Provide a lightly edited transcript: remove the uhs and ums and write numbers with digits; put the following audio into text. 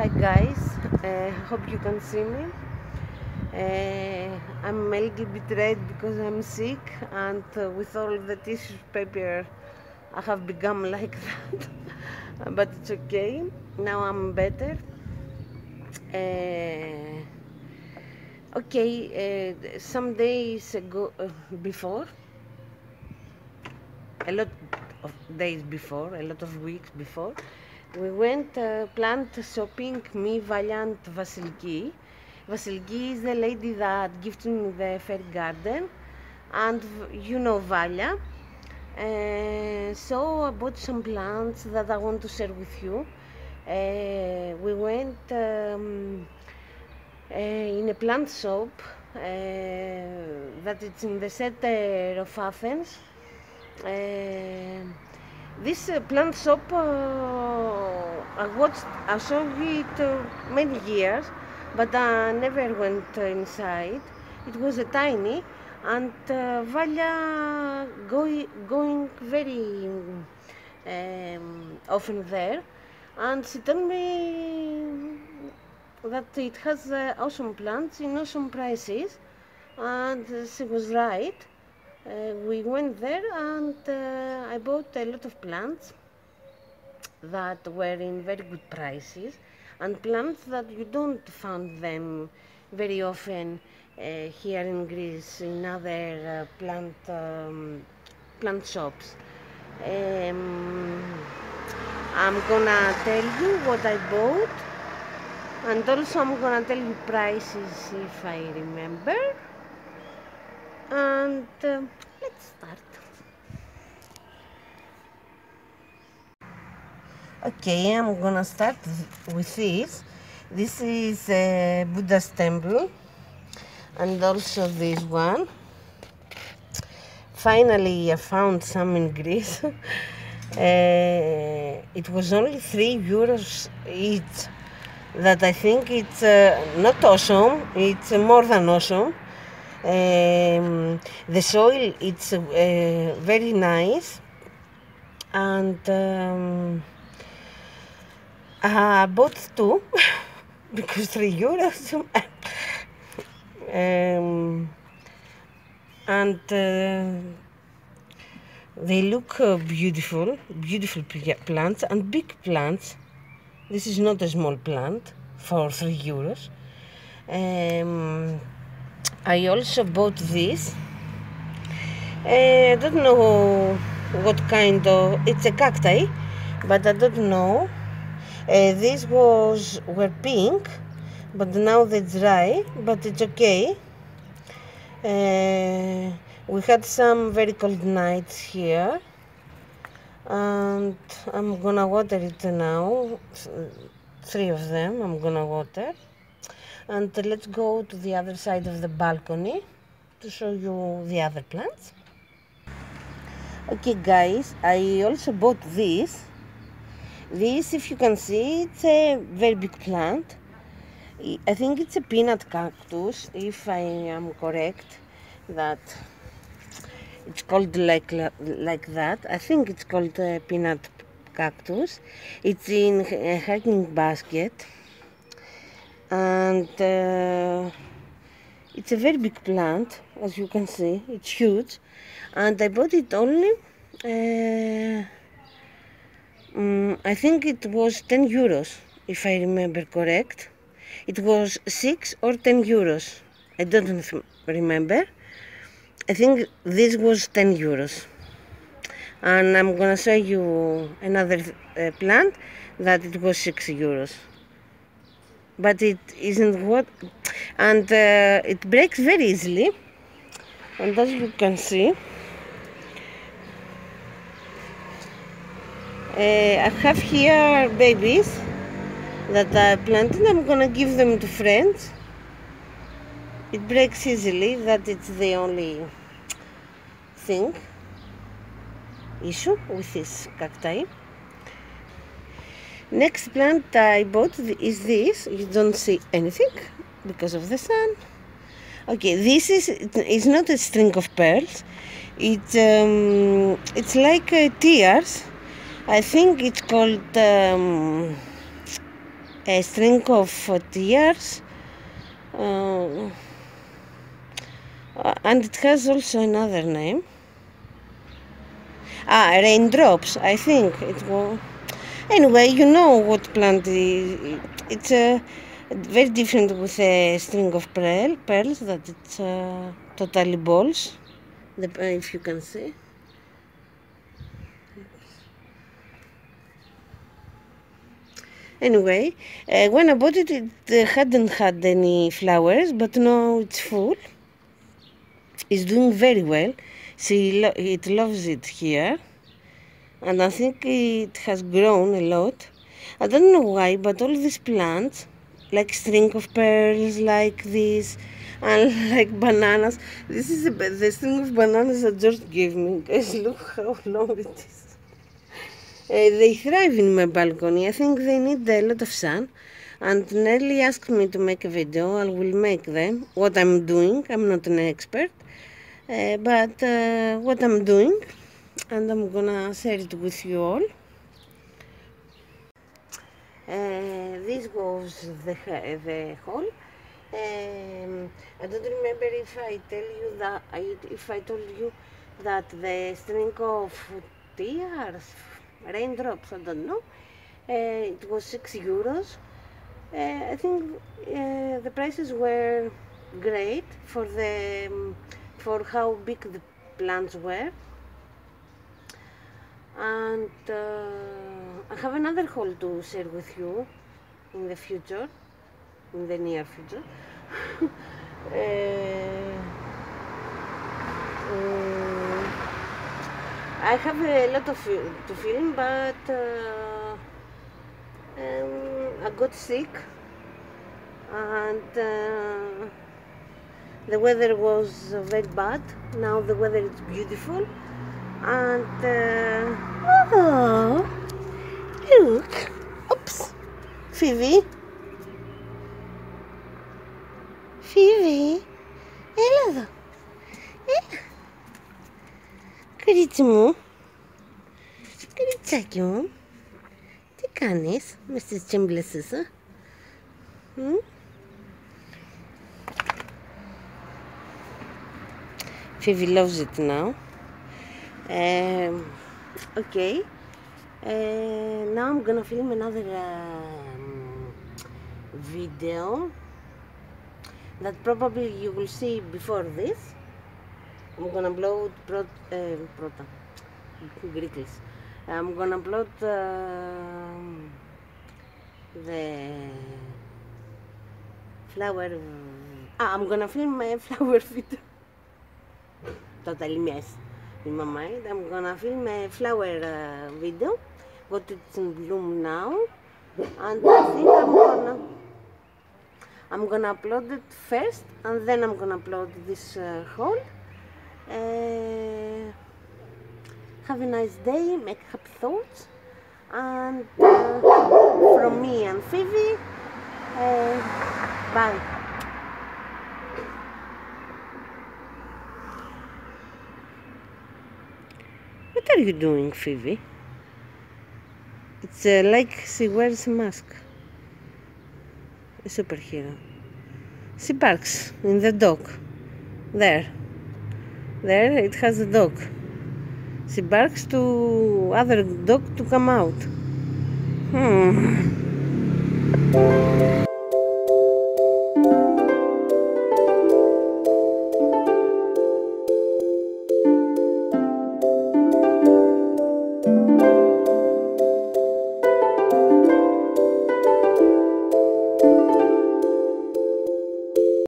Hi guys, hope you can see me. I'm a little bit red because I'm sick, and with all the tissue paper I have become like that. But it's okay, now I'm better. Okay, some days ago, a lot of days before, a lot of weeks before, we went plant shopping, me, Valia, and Vasiliki. Vasiliki is the lady that gifted me the fair garden, and you know Valia. So I bought some plants that I want to share with you. We went in a plant shop that it's in the center of Athens. This plant shop, I saw it many years, but I never went inside. It was a tiny, and Valia going very often there, and she told me that it has awesome plants in awesome prices, and she was right. We went there, and I bought a lot of plants that were in very good prices, and plants that you don't find them very often here in Greece in other plant shops. I'm gonna tell you what I bought, and also I'm gonna tell you prices if I remember. And let's start. Okay, I'm gonna start with this. This is Buddha's temple, and also this one. Finally, I found some in Greece. It was only €3 each. That I think it's not awesome. It's more than awesome. The soil, it's very nice, and I bought two because €3 and they look beautiful plants and big plants. This is not a small plant for €3. I also bought this. I don't know what kind of. It's a cacti, but I don't know. These were pink, but now they're dry. But it's okay. We had some very cold nights here, and I'm gonna water it now. 3 of them. I'm gonna water. And let's go to the other side of the balcony to show you the other plants. Okay guys, I also bought this. This, if you can see, it's a very big plant. I think it's a peanut cactus, if I am correct, that it's called like that. I think it's called a peanut cactus. It's in a hanging basket. And it's a very big plant, as you can see. It's huge, and I bought it only I think it was €10, if I remember correct. It was 6 or €10, I don't remember. I think this was €10, and I'm gonna show you another plant that it was €6. But it isn't what, and it breaks very easily, and as you can see, I have here babies that I planted. I'm gonna give them to friends. It breaks easily, that it's the only thing, issue with this cacti. Next plant I bought is this. You don't see anything because of the sun. Okay, this is not a string of pearls. It's like tears. I think it's called a string of tears, and it has also another name. Raindrops, I think it was. Anyway, you know what plant it's very different with a string of pearls, that it's totally balls, if you can see. Anyway, when I bought it, it hadn't had any flowers, but now it's full. It's doing very well. It loves it here, and I think it has grown a lot. I don't know why, but all these plants, like string of pearls, like this, and like bananas. This is the string of bananas that George gave me. Guys, look how long it is. They thrive in my balcony. I think they need a lot of sun, and Nelly asked me to make a video. I will make them. What I'm doing, I'm not an expert, but what I'm doing, and I'm gonna share it with you all. This was the hall. I don't remember if I tell you that if I told you that the string of tears, raindrops, I don't know, it was €6. I think the prices were great for the for how big the plants were. And I have another haul to share with you in the future, in the near future. I have a lot of to film, but I got sick, and the weather was very bad. Now the weather is beautiful, and oh, look, oops, Phoebe, hello. Κορίτσι μου, κοριτσάκι μου, τι κάνεις με στις τσιμπλεσσες, α? Phoebe loves it now. Okay, now I'm gonna film another video that probably you will see before this. I'm gonna upload the flower. I'm gonna film my flower video. Totally mess in my mind. I'm gonna film a flower video. Got it in bloom now, and I think I'm gonna upload it first, and then I'm gonna upload this haul. Have a nice day, make happy thoughts, and from me and Phoebe, bye. What are you doing, Phoebe? It's like she wears a mask, a superhero. She barks in the dog, there. There it has a dog. She barks to other dog to come out.